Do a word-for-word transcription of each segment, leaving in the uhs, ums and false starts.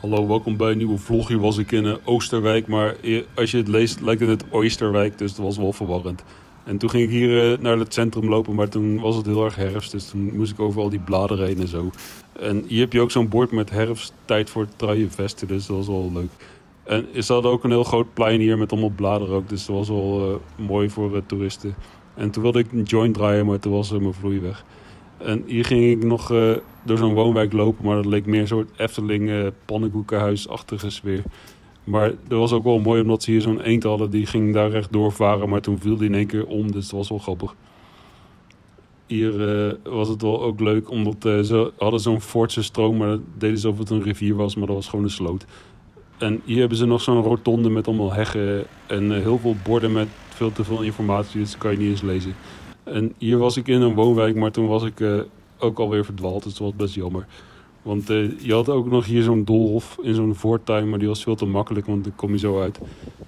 Hallo, welkom bij een nieuwe vlog. Hier was ik in uh, Oisterwijk, maar als je het leest lijkt het Oisterwijk, dus dat was wel verwarrend. En toen ging ik hier uh, naar het centrum lopen, maar toen was het heel erg herfst, dus toen moest ik over al die bladeren heen en zo. En hier heb je ook zo'n bord met herfsttijd voor truienvesten, dus dat was wel leuk. En ze hadden ook een heel groot plein hier met allemaal bladeren ook, dus dat was wel uh, mooi voor uh, toeristen. En toen wilde ik een joint draaien, maar toen was uh, mijn vloei weg. En hier ging ik nog uh, door zo'n woonwijk lopen, maar dat leek meer een soort Efteling uh, pannenkoekenhuisachtige sfeer. Maar dat was ook wel mooi, omdat ze hier zo'n eend hadden, die ging daar rechtdoor varen, maar toen viel die in één keer om, dus dat was wel grappig. Hier uh, was het wel ook leuk, omdat uh, ze hadden zo'n fortse stroom, maar dat deden ze alsof het een rivier was, maar dat was gewoon een sloot. En hier hebben ze nog zo'n rotonde met allemaal heggen en uh, heel veel borden met veel te veel informatie, dus dat kan je niet eens lezen. En hier was ik in een woonwijk, maar toen was ik uh, ook alweer verdwaald, dus dat was best jammer. Want uh, je had ook nog hier zo'n doolhof in zo'n voortuin, maar die was veel te makkelijk, want dan kom je zo uit.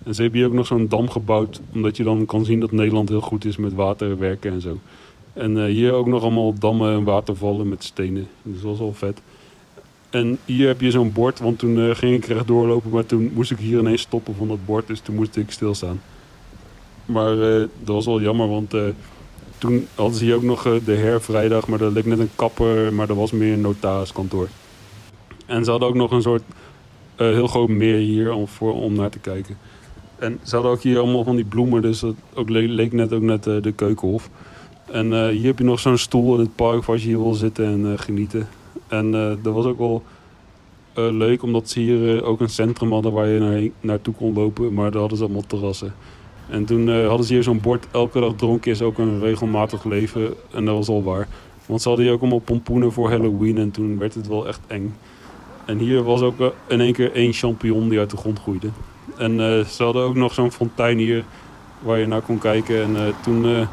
En ze hebben hier ook nog zo'n dam gebouwd, omdat je dan kan zien dat Nederland heel goed is met waterwerken en zo. En uh, hier ook nog allemaal dammen en watervallen met stenen, dus dat was al vet. En hier heb je zo'n bord, want toen uh, ging ik rechtdoor lopen, maar toen moest ik hier ineens stoppen van dat bord, dus toen moest ik stilstaan. Maar uh, dat was wel jammer, want... Uh, Toen hadden ze hier ook nog de hervrijdag, maar dat leek net een kapper, maar dat was meer een notariskantoor. En ze hadden ook nog een soort uh, heel groot meer hier om, voor, om naar te kijken. En ze hadden ook hier allemaal van die bloemen, dus dat ook le leek net ook net uh, de Keukenhof. En uh, hier heb je nog zo'n stoel in het park waar je hier wil zitten en uh, genieten. En uh, dat was ook wel uh, leuk, omdat ze hier uh, ook een centrum hadden waar je naar, naartoe kon lopen, maar daar hadden ze allemaal terrassen. En toen uh, hadden ze hier zo'n bord, elke dag dronken is ook een regelmatig leven. En dat was al waar. Want ze hadden hier ook allemaal pompoenen voor Halloween en toen werd het wel echt eng. En hier was ook uh, in één keer één champignon die uit de grond groeide. En uh, ze hadden ook nog zo'n fontein hier waar je naar kon kijken. En uh, toen uh,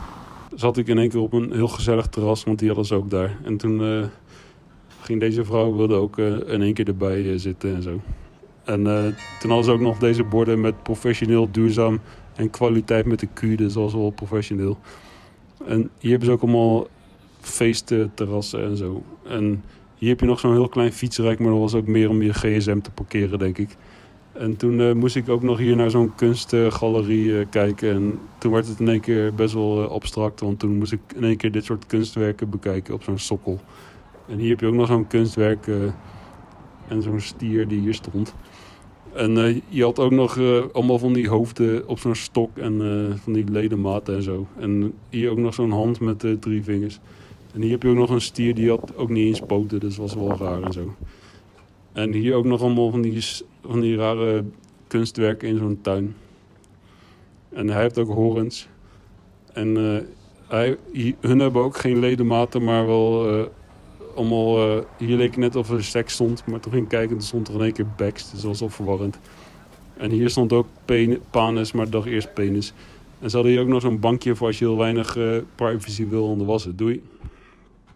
zat ik in één keer op een heel gezellig terras, want die hadden ze ook daar. En toen uh, ging deze vrouw, wilde ook uh, in één keer erbij uh, zitten en zo. En uh, toen hadden ze ook nog deze borden met professioneel, duurzaam en kwaliteit met de Q, dus dat was wel professioneel. En hier hebben ze ook allemaal feesten, terrassen en zo. En hier heb je nog zo'n heel klein fietsrijk, maar dat was ook meer om je G S M te parkeren, denk ik. En toen uh, moest ik ook nog hier naar zo'n kunstgalerie uh, kijken. En toen werd het in één keer best wel uh, abstract, want toen moest ik in één keer dit soort kunstwerken bekijken op zo'n sokkel. En hier heb je ook nog zo'n kunstwerk uh, en zo'n stier die hier stond. En uh, je had ook nog uh, allemaal van die hoofden op zo'n stok en uh, van die ledematen en zo. En hier ook nog zo'n hand met uh, drie vingers. En hier heb je ook nog een stier, die had ook niet eens poten, dus was wel raar en zo. En hier ook nog allemaal van die, van die rare kunstwerken in zo'n tuin. En hij heeft ook horens. En uh, hij, hun hebben ook geen ledematen, maar wel... Uh, Allemaal, uh, hier leek het net of er seks stond, maar toen ging ik kijken, toen stond er in één keer backs, dus dat was al verwarrend. En hier stond ook penis, maar ik dacht eerst penis. En ze hadden hier ook nog zo'n bankje voor als je heel weinig uh, privacy wil, en dat was het. Doei!